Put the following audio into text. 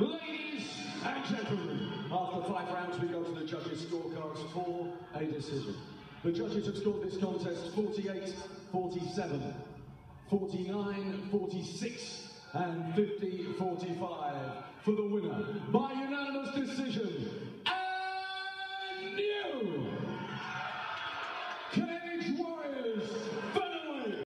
Ladies and gentlemen, after 5 rounds we go to the judges' scorecards for a decision. The judges have scored this contest 48, 47, 49, 46 and 50, 45 for the winner by unanimous decision.